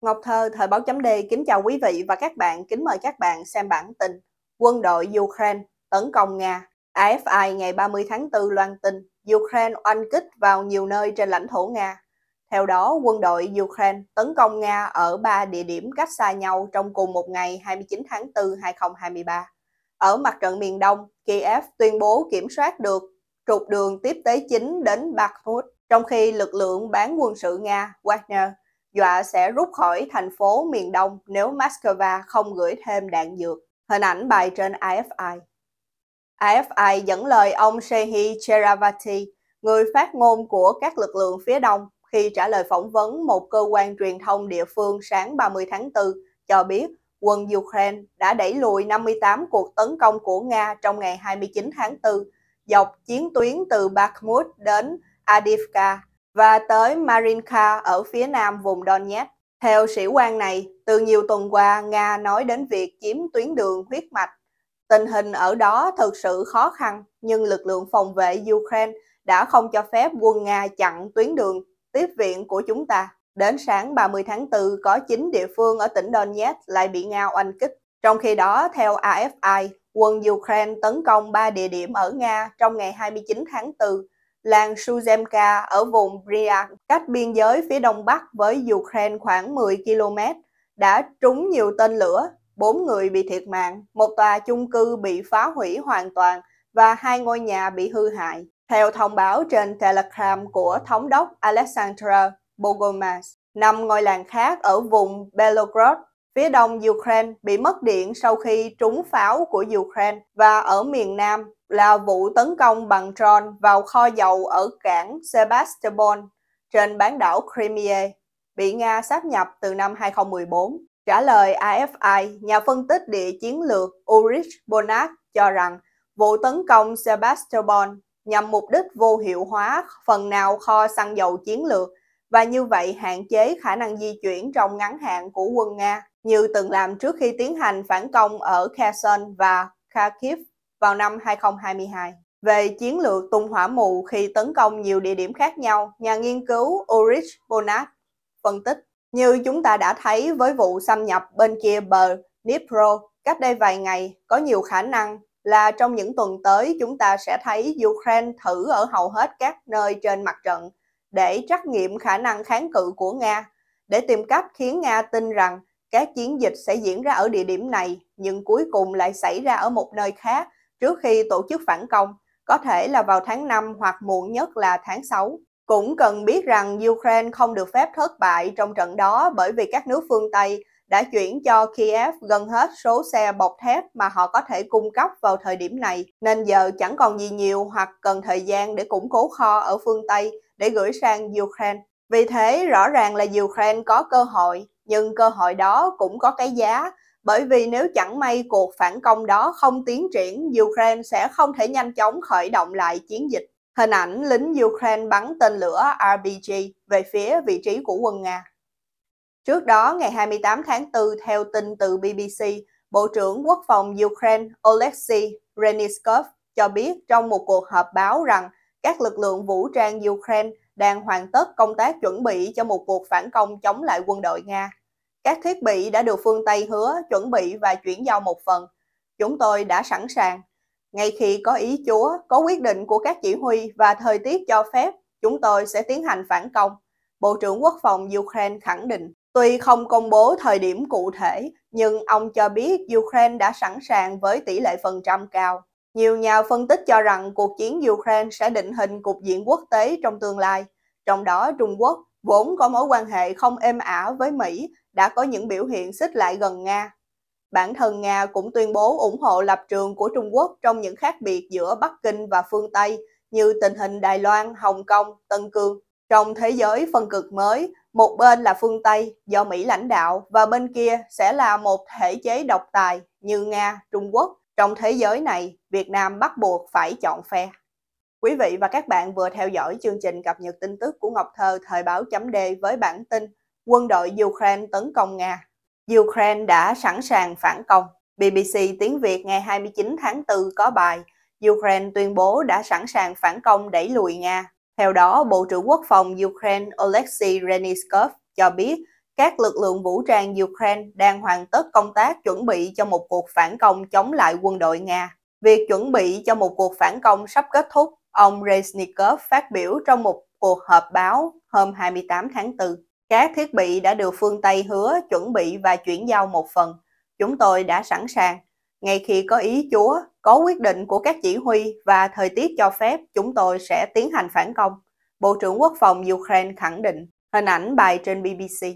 Ngọc Thơ, Thời báo chấm D, kính chào quý vị và các bạn, kính mời các bạn xem bản tin Quân đội Ukraine tấn công Nga. AFI ngày 30 tháng 4 loan tin Ukraine oanh kích vào nhiều nơi trên lãnh thổ Nga. Theo đó, quân đội Ukraine tấn công Nga ở 3 địa điểm cách xa nhau trong cùng một ngày 29 tháng 4, 2023. Ở mặt trận miền Đông, Kiev tuyên bố kiểm soát được trục đường tiếp tế chính đến Bakhmut, trong khi lực lượng bán quân sự Nga Wagner dọa sẽ rút khỏi thành phố miền Đông nếu Moscow không gửi thêm đạn dược. Hình ảnh bài trên AFI. AFI dẫn lời ông Serhiy Cheravaty, người phát ngôn của các lực lượng phía Đông, khi trả lời phỏng vấn một cơ quan truyền thông địa phương sáng 30 tháng 4, cho biết quân Ukraine đã đẩy lùi 58 cuộc tấn công của Nga trong ngày 29 tháng 4, dọc chiến tuyến từ Bakhmut đến Avdiivka và tới Marinka ở phía nam vùng Donetsk. Theo sĩ quan này, từ nhiều tuần qua, Nga nói đến việc chiếm tuyến đường huyết mạch. Tình hình ở đó thực sự khó khăn, nhưng lực lượng phòng vệ Ukraine đã không cho phép quân Nga chặn tuyến đường tiếp viện của chúng ta. Đến sáng 30 tháng 4, có 9 địa phương ở tỉnh Donetsk lại bị Nga oanh kích. Trong khi đó, theo AFI, quân Ukraine tấn công 3 địa điểm ở Nga trong ngày 29 tháng 4. Làng Suzemka ở vùng Bryansk, cách biên giới phía đông bắc với Ukraine khoảng 10 km, đã trúng nhiều tên lửa, 4 người bị thiệt mạng, một tòa chung cư bị phá hủy hoàn toàn và 2 ngôi nhà bị hư hại. Theo thông báo trên Telegram của thống đốc Aleksandr Bogomaz, 5 ngôi làng khác ở vùng Belgorod, phía đông Ukraine bị mất điện sau khi trúng pháo của Ukraine, và ở miền nam là vụ tấn công bằng drone vào kho dầu ở cảng Sebastopol trên bán đảo Crimea, bị Nga sáp nhập từ năm 2014. Trả lời AFI, nhà phân tích địa chiến lược Ulrich Bonac cho rằng vụ tấn công Sebastopol nhằm mục đích vô hiệu hóa phần nào kho xăng dầu chiến lược và như vậy hạn chế khả năng di chuyển trong ngắn hạn của quân Nga, như từng làm trước khi tiến hành phản công ở Kherson và Kharkiv vào năm 2022. Về chiến lược tung hỏa mù khi tấn công nhiều địa điểm khác nhau, nhà nghiên cứu Ulrich Bonac phân tích, như chúng ta đã thấy với vụ xâm nhập bên kia bờ Nipro cách đây vài ngày, có nhiều khả năng là trong những tuần tới chúng ta sẽ thấy Ukraine thử ở hầu hết các nơi trên mặt trận để trắc nghiệm khả năng kháng cự của Nga, để tìm cách khiến Nga tin rằng các chiến dịch sẽ diễn ra ở địa điểm này nhưng cuối cùng lại xảy ra ở một nơi khác trước khi tổ chức phản công, có thể là vào tháng 5 hoặc muộn nhất là tháng 6. Cũng cần biết rằng Ukraine không được phép thất bại trong trận đó, bởi vì các nước phương Tây đã chuyển cho Kiev gần hết số xe bọc thép mà họ có thể cung cấp vào thời điểm này, nên giờ chẳng còn gì nhiều hoặc cần thời gian để củng cố kho ở phương Tây để gửi sang Ukraine. Vì thế, rõ ràng là Ukraine có cơ hội, nhưng cơ hội đó cũng có cái giá, bởi vì nếu chẳng may cuộc phản công đó không tiến triển, Ukraine sẽ không thể nhanh chóng khởi động lại chiến dịch. Hình ảnh lính Ukraine bắn tên lửa RPG về phía vị trí của quân Nga. Trước đó, ngày 28 tháng 4, theo tin từ BBC, Bộ trưởng Quốc phòng Ukraine Oleksii Reznikov cho biết trong một cuộc họp báo rằng các lực lượng vũ trang Ukraine đang hoàn tất công tác chuẩn bị cho một cuộc phản công chống lại quân đội Nga. Các thiết bị đã được phương Tây hứa, chuẩn bị và chuyển giao một phần. Chúng tôi đã sẵn sàng. Ngay khi có ý Chúa, có quyết định của các chỉ huy và thời tiết cho phép, chúng tôi sẽ tiến hành phản công, Bộ trưởng Quốc phòng Ukraine khẳng định. Tuy không công bố thời điểm cụ thể, nhưng ông cho biết Ukraine đã sẵn sàng với tỷ lệ phần trăm cao. Nhiều nhà phân tích cho rằng cuộc chiến Ukraine sẽ định hình cục diện quốc tế trong tương lai. Trong đó, Trung Quốc, vốn có mối quan hệ không êm ả với Mỹ, đã có những biểu hiện xích lại gần Nga. Bản thân Nga cũng tuyên bố ủng hộ lập trường của Trung Quốc trong những khác biệt giữa Bắc Kinh và phương Tây, như tình hình Đài Loan, Hồng Kông, Tân Cương. Trong thế giới phân cực mới, một bên là phương Tây do Mỹ lãnh đạo và bên kia sẽ là một thể chế độc tài như Nga, Trung Quốc. Trong thế giới này, Việt Nam bắt buộc phải chọn phe. Quý vị và các bạn vừa theo dõi chương trình cập nhật tin tức của Ngọc Thơ Thời báo chấm D với bản tin Quân đội Ukraine tấn công Nga. Ukraine đã sẵn sàng phản công. BBC tiếng Việt ngày 29 tháng 4 có bài Ukraine tuyên bố đã sẵn sàng phản công đẩy lùi Nga. Theo đó, Bộ trưởng Quốc phòng Ukraine Oleksii Reznikov cho biết các lực lượng vũ trang Ukraine đang hoàn tất công tác chuẩn bị cho một cuộc phản công chống lại quân đội Nga. Việc chuẩn bị cho một cuộc phản công sắp kết thúc, ông Reznikov phát biểu trong một cuộc họp báo hôm 28 tháng 4. Các thiết bị đã được phương Tây hứa chuẩn bị và chuyển giao một phần. Chúng tôi đã sẵn sàng. Ngay khi có ý Chúa, có quyết định của các chỉ huy và thời tiết cho phép, chúng tôi sẽ tiến hành phản công, Bộ trưởng Quốc phòng Ukraine khẳng định, hình ảnh bài trên BBC.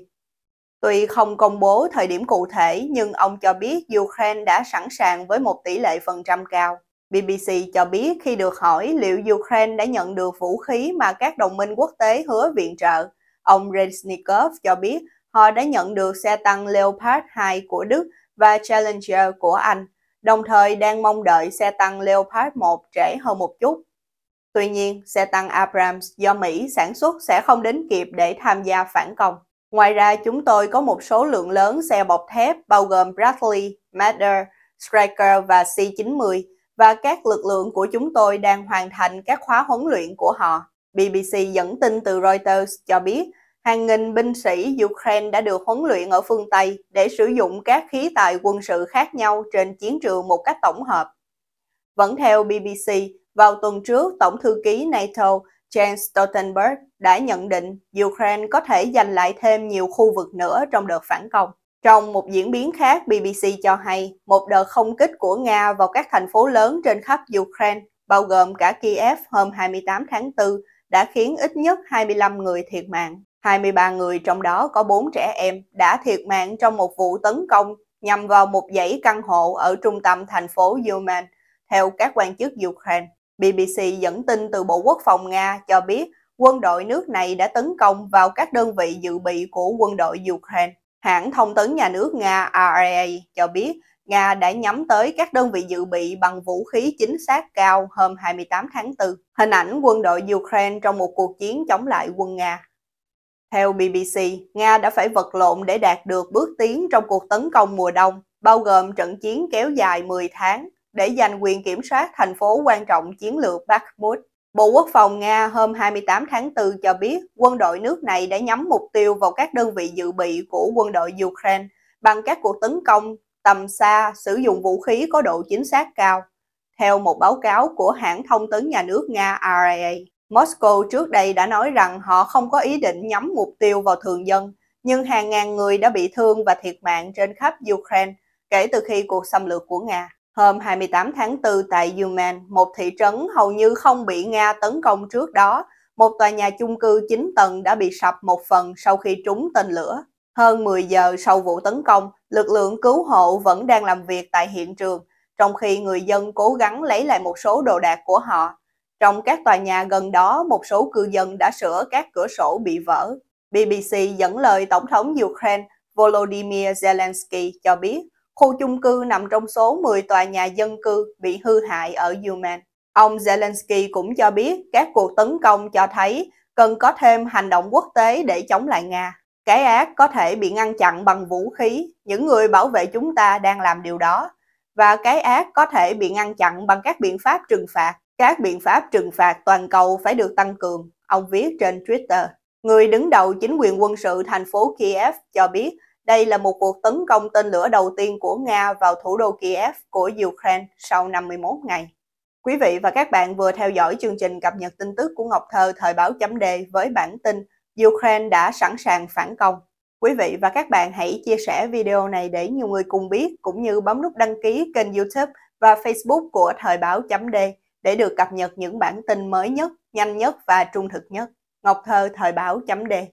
Tuy không công bố thời điểm cụ thể, nhưng ông cho biết Ukraine đã sẵn sàng với một tỷ lệ phần trăm cao. BBC cho biết khi được hỏi liệu Ukraine đã nhận được vũ khí mà các đồng minh quốc tế hứa viện trợ, ông Reznikov cho biết họ đã nhận được xe tăng Leopard 2 của Đức và Challenger của Anh, đồng thời đang mong đợi xe tăng Leopard 1 trễ hơn một chút. Tuy nhiên, xe tăng Abrams do Mỹ sản xuất sẽ không đến kịp để tham gia phản công. Ngoài ra, chúng tôi có một số lượng lớn xe bọc thép bao gồm Bradley, Marder, Stryker và C-90, và các lực lượng của chúng tôi đang hoàn thành các khóa huấn luyện của họ. BBC dẫn tin từ Reuters cho biết hàng nghìn binh sĩ Ukraine đã được huấn luyện ở phương Tây để sử dụng các khí tài quân sự khác nhau trên chiến trường một cách tổng hợp. Vẫn theo BBC, vào tuần trước, Tổng thư ký NATO Jens Stoltenberg đã nhận định Ukraine có thể giành lại thêm nhiều khu vực nữa trong đợt phản công. Trong một diễn biến khác, BBC cho hay một đợt không kích của Nga vào các thành phố lớn trên khắp Ukraine, bao gồm cả Kiev hôm 28 tháng 4, đã khiến ít nhất 25 người thiệt mạng. 23 người trong đó có 4 trẻ em đã thiệt mạng trong một vụ tấn công nhằm vào một dãy căn hộ ở trung tâm thành phố Yulman, theo các quan chức Ukraine. BBC dẫn tin từ Bộ Quốc phòng Nga cho biết quân đội nước này đã tấn công vào các đơn vị dự bị của quân đội Ukraine. Hãng thông tấn nhà nước Nga RIA cho biết Nga đã nhắm tới các đơn vị dự bị bằng vũ khí chính xác cao hôm 28 tháng 4, hình ảnh quân đội Ukraine trong một cuộc chiến chống lại quân Nga. Theo BBC, Nga đã phải vật lộn để đạt được bước tiến trong cuộc tấn công mùa đông, bao gồm trận chiến kéo dài 10 tháng, để giành quyền kiểm soát thành phố quan trọng chiến lược Bakhmut. Bộ Quốc phòng Nga hôm 28 tháng 4 cho biết quân đội nước này đã nhắm mục tiêu vào các đơn vị dự bị của quân đội Ukraine bằng các cuộc tấn công tầm xa sử dụng vũ khí có độ chính xác cao. Theo một báo cáo của hãng thông tấn nhà nước Nga RIA, Moscow trước đây đã nói rằng họ không có ý định nhắm mục tiêu vào thường dân, nhưng hàng ngàn người đã bị thương và thiệt mạng trên khắp Ukraine kể từ khi cuộc xâm lược của Nga. Hôm 28 tháng 4 tại Yulman, một thị trấn hầu như không bị Nga tấn công trước đó, một tòa nhà chung cư 9 tầng đã bị sập một phần sau khi trúng tên lửa. Hơn 10 giờ sau vụ tấn công, lực lượng cứu hộ vẫn đang làm việc tại hiện trường, trong khi người dân cố gắng lấy lại một số đồ đạc của họ. Trong các tòa nhà gần đó, một số cư dân đã sửa các cửa sổ bị vỡ. BBC dẫn lời Tổng thống Ukraine Volodymyr Zelensky cho biết, khu chung cư nằm trong số 10 tòa nhà dân cư bị hư hại ở Yulman. Ông Zelensky cũng cho biết các cuộc tấn công cho thấy cần có thêm hành động quốc tế để chống lại Nga. Cái ác có thể bị ngăn chặn bằng vũ khí, những người bảo vệ chúng ta đang làm điều đó. Và cái ác có thể bị ngăn chặn bằng các biện pháp trừng phạt. Các biện pháp trừng phạt toàn cầu phải được tăng cường, ông viết trên Twitter. Người đứng đầu chính quyền quân sự thành phố Kiev cho biết, đây là một cuộc tấn công tên lửa đầu tiên của Nga vào thủ đô Kiev của Ukraine sau 51 ngày. Quý vị và các bạn vừa theo dõi chương trình cập nhật tin tức của Ngọc Thơ thời báo chấm D với bản tin Ukraine đã sẵn sàng phản công. Quý vị và các bạn hãy chia sẻ video này để nhiều người cùng biết, cũng như bấm nút đăng ký kênh YouTube và Facebook của thời báo chấm D để được cập nhật những bản tin mới nhất, nhanh nhất và trung thực nhất. Ngọc Thơ thời báo chấm D.